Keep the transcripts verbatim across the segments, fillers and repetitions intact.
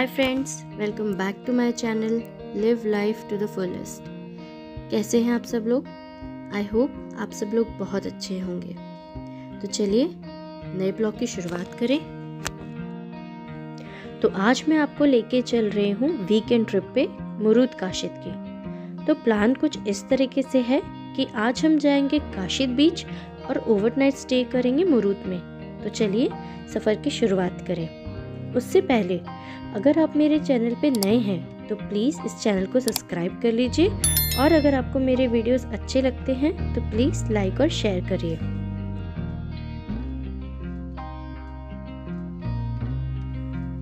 Hi friends, welcome back to my channel live life to the fullest. कैसे हैं आप सब लोग? आई होप आप सब लोग बहुत अच्छे होंगे। तो चलिए नए ब्लॉग की शुरुआत करें। तो आज मैं आपको लेके चल रही हूँ वीकेंड ट्रिप पे मुरूद काशिद की। तो प्लान कुछ इस तरीके से है कि आज हम जाएंगे काशिद बीच और ओवरनाइट स्टे करेंगे मुरूद में। तो चलिए सफ़र की शुरुआत करें। उससे पहले अगर आप मेरे चैनल पे नए हैं तो प्लीज़ इस चैनल को सब्सक्राइब कर लीजिए, और अगर आपको मेरे वीडियोस अच्छे लगते हैं तो प्लीज़ लाइक और शेयर करिए।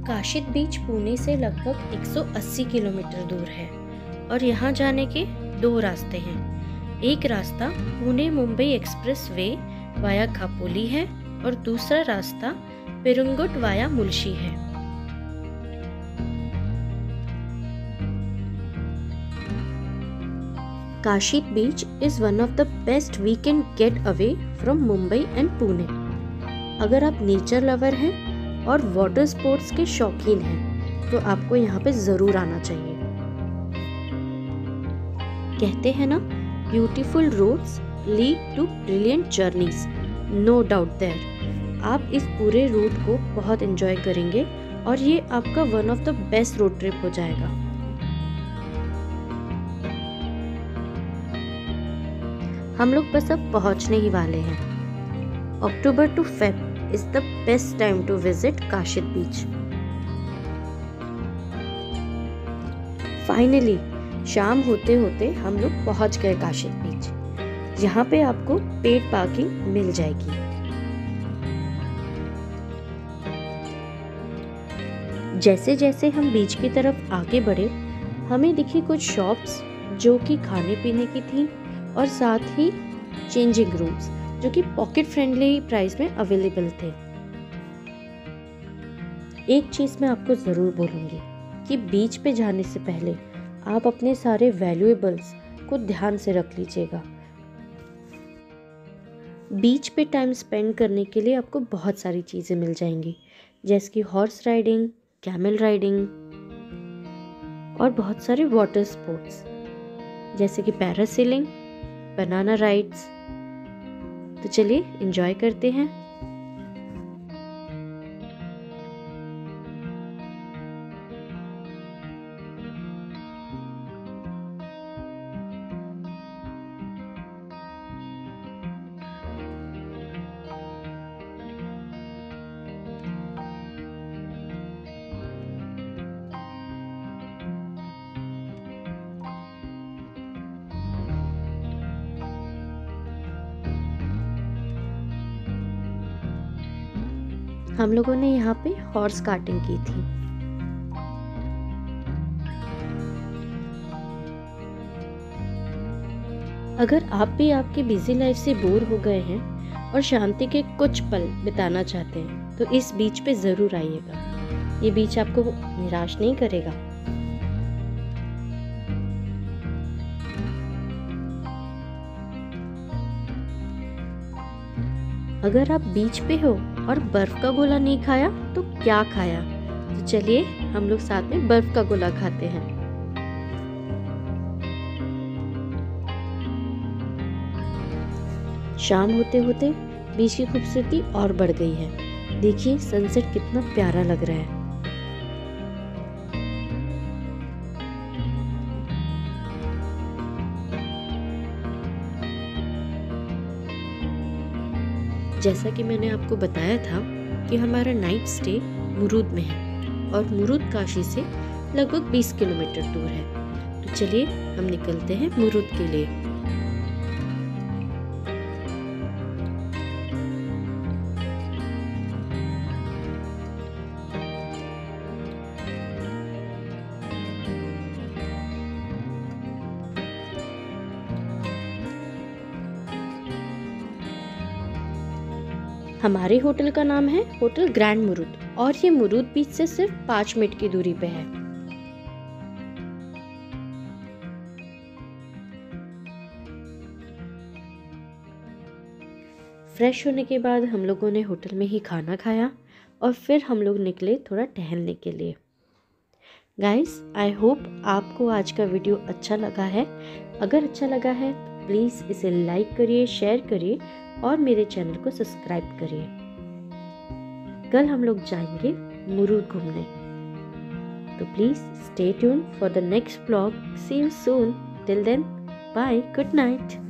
काशिद बीच पुणे से लगभग एक सौ अस्सी किलोमीटर दूर है और यहाँ जाने के दो रास्ते हैं। एक रास्ता Pune Mumbai express way via Khapoli है और दूसरा रास्ता पेरुंगुट वाया मुलशी है। Kashid beach is one of the best weekend getaway from Mumbai and Pune. अगर आप नेचर लवर हैं और वाटर स्पोर्ट्स के शौकीन हैं तो आपको यहाँ पे जरूर आना चाहिए। कहते हैं ना, beautiful roads lead to brilliant journeys. No doubt there. आप इस पूरे रूट को बहुत एंजॉय करेंगे और ये आपका one of the best road trip हो जाएगा। हम लोग बस अब पहुंचने ही वाले हैं। October to Feb is the best time to visit Kashid beach. Finally शाम होते होते हम लोग पहुंच गए काशिद बीच। यहाँ पे आपको पेड पार्किंग मिल जाएगी। जैसे जैसे हम बीच की तरफ आगे बढ़े हमें दिखी कुछ शॉप्स जो कि खाने पीने की थी और साथ ही चेंजिंग रूम्स जो कि पॉकेट फ्रेंडली प्राइस में अवेलेबल थे। एक चीज़ मैं आपको ज़रूर बोलूँगी कि बीच पे जाने से पहले आप अपने सारे वैल्यूएबल्स को ध्यान से रख लीजिएगा। बीच पे टाइम स्पेंड करने के लिए आपको बहुत सारी चीज़ें मिल जाएंगी, जैसे कि हॉर्स राइडिंग, कैमल राइडिंग और बहुत सारे वाटर स्पोर्ट्स जैसे कि पैरासेलिंग, बनाना राइड्स। तो चलिए एंजॉय करते हैं। हम लोगों ने यहाँ पे हॉर्स कार्टिंग की थी। अगर आप भी आपकी बिजी लाइफ से बोर हो गए हैं और शांति के कुछ पल बिताना चाहते हैं तो इस बीच पे जरूर आइएगा। ये बीच आपको निराश नहीं करेगा। अगर आप बीच पे हो और बर्फ का गोला नहीं खाया तो क्या खाया? तो चलिए हम लोग साथ में बर्फ का गोला खाते हैं। शाम होते होते बीच की खूबसूरती और बढ़ गई है। देखिए सनसेट कितना प्यारा लग रहा है। जैसा कि मैंने आपको बताया था कि हमारा नाइट स्टे मुरूद में है और मुरूद काशी से लगभग बीस किलोमीटर दूर है। तो चलिए हम निकलते हैं मुरूद के लिए। हमारे होटल का नाम है होटल ग्रैंड मुरूद और ये मुरूद बीच से सिर्फ पाँच मिनट की दूरी पे है। फ्रेश होने के बाद हम लोगों ने होटल में ही खाना खाया और फिर हम लोग निकले थोड़ा टहलने के लिए। गाइस, आई होप आपको आज का वीडियो अच्छा लगा है। अगर अच्छा लगा है तो प्लीज़ इसे लाइक करिए, शेयर करिए और मेरे चैनल को सब्सक्राइब करिए। कल हम लोग जाएंगे मुरुद घूमने, तो please stay tune for the next vlog. See you soon, till then bye, good night.